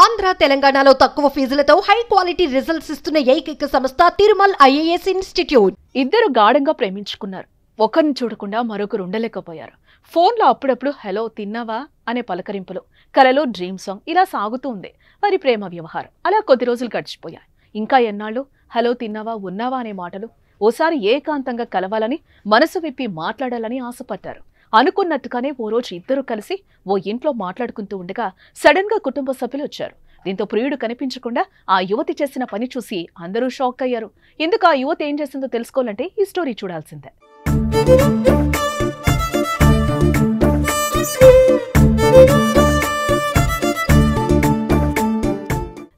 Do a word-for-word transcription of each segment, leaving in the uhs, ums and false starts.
Andhra Telangana Taku Fizlato, high quality results is to Nayaka Samasta Tirumal I A S Institute. Idderu Gardenga Preminchukunar, Wokan Chudakunda, Marukurundalekapoyar. Phone la Appudu Hello Tinnava, Ane Palakarimpulo, Kalalo Dream Song, Ila Sagutunde, Vari Prema Vyavahar, Ala Koddi Rojulu Gadichipoyayi. Inka Ennalu, Hello Tinnava, Unnava Ane Matalu, Osari Ekantanga Kalavalani, Manasu Vippi Matladalani Asapattaru. అనుకున్నట్టుగానే ఓ రోజు ఇద్దరు కలిసి ఓ ఇంట్లో మాట్లాడుకుంటూ ఉండగా sudden గా కుటుంబ సభ్యులు వచ్చారు. దీంతో ప్రియుడు కనిపించకుండా ఆ యువతి చేసిన పని చూసి అందరూ షాక్ అయ్యారు. ఎందుకు ఆ యువతి ఏం చేసిందో తెలుసుకోవాలంటే ఈ స్టోరీ చూడాల్సిందే.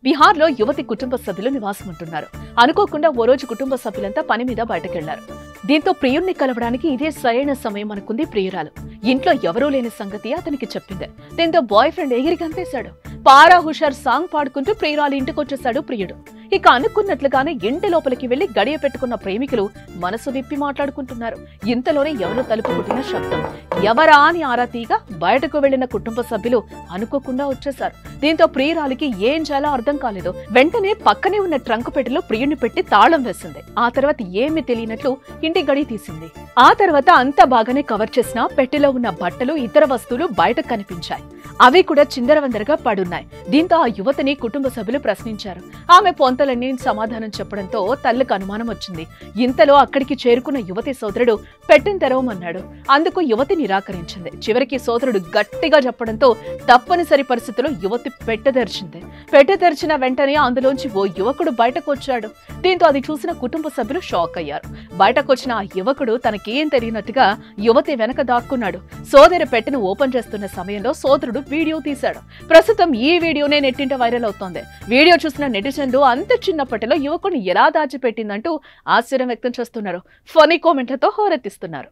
బిహార్లో యువతి కుటుంబ సభ్యులు నివాసం ఉంటున్నారు. అనుకోకుండా ఓ రోజు కుటుంబ సభ్యులంతా పని మీద బయటకు వెళ్లారు. దీంతో ప్రియుణ్ణి కలవడానికి ఇదే సరైన సమయం అనుకుంది ప్రియురాలు. ఇంట్లో ఎవరూ లేని సంగతి అతనికి చెప్పింది. దీంతో బాయ్ ఫ్రెండ్ ఎగిరి గంతేశాడు. పారా హుషార్ సాంగ్ పాడుకుంటూ ప్రియురాలు ఇంటికొచ్చేశాడు ప్రియుడు. ఇక అనుకున్నట్లుగానే ఇంటి లోపలికి వెళ్లి గడియ పెట్టుకున్న ప్రేమికులు మనసు విప్పి మాట్లాడుకుంటున్నారు. ఇంతలోనే ఎవరో తలుపు కొట్టిన శబ్దం. ఎవరా అని ఆరాతీగా బయటకు వెళ్లిన కుటుంబ సభ్యులు అనుకోకుండా వచ్చేశారు. దీంతో ప్రియురాలికి ఏం చేయాలో అర్థం కాలేదు. వెంటనే పక్కనే ఉన్న ట్రంక్ పెట్టెలో ప్రియుడిని పెట్టి తాళం వేసింది. ఆ తర్వాత ఏమీ తెలియనట్లు ఇంటి గడి తీసింది. ఆ తర్వాత అంతా బాగానే కవర్ చేసినా పెట్టెలో ఉన్న బట్టలు ఇతర వస్తువులు బయటకు కనిపించాయి. అవి కూడా చిందరవందరగా పడున్నాయి. దీంతో ఆ యువతిని కుటుంబ సభ్యులు ప్రశ్నించారు. ఆమె పొంతలన్నీ సమాధానం చెప్పడంతో తల్లికి అనుమానం వచ్చింది. ఇంతలో అక్కడికి చేరుకున్న యువతి సోదరుడు పెట్టెను తెరవమన్నాడు. అందుకు యువతి నిరాకరించింది. చివరికి సోదరుడు గట్టిగా చెప్పడంతో తప్పనిసరి పరిస్థితుల్లో యువతి పెట్టెదర్చింది. పెట్టెదర్చిన వెంటనే అందులోంచి ఓ యువకుడు బయటకు వచ్చాడు. దీంతో అది చూసిన కుటుంబ సభ్యులు షాక్ అయ్యారు. బయటకొచ్చిన ఆ యువకుడు తనకేం తెలియనట్టుగా యువతి వెనక దాక్కున్నాడు. సోదరి పెట్టెను ఓపెన్ చేస్తున్న సమయంలో సోదరుడు వీడియో తీశాడు. ప్రస్తుతం ఈ వీడియోనే నెట్టింట వైరల్ అవుతోంది. వీడియో చూసిన నెటిజన్లు అంత చిన్న పెట్టెలో యువకుడిని ఎలా దాచిపెట్టిందంటూ ఆశ్చర్యం వ్యక్తం చేస్తున్నారు. ఫనీ కామెంట్లతో హోరెత్తిస్తున్నారు.